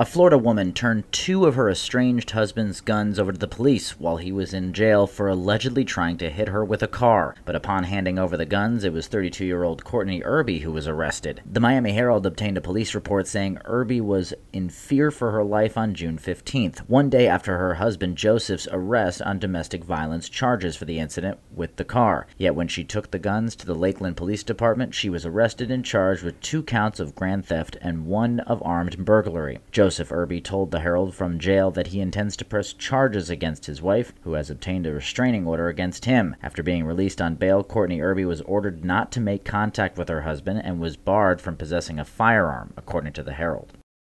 A Florida woman turned two of her estranged husband's guns over to the police while he was in jail for allegedly trying to hit her with a car, but upon handing over the guns, it was 32-year-old Courtney Irby who was arrested. The Miami Herald obtained a police report saying Irby was in fear for her life on June 15th, one day after her husband Joseph's arrest on domestic violence charges for the incident with the car. Yet when she took the guns to the Lakeland Police Department, she was arrested and charged with 2 counts of grand theft and 1 of armed burglary. Joseph Irby told the Herald from jail that he intends to press charges against his wife, who has obtained a restraining order against him. After being released on bail, Courtney Irby was ordered not to make contact with her husband and was barred from possessing a firearm, according to the Herald.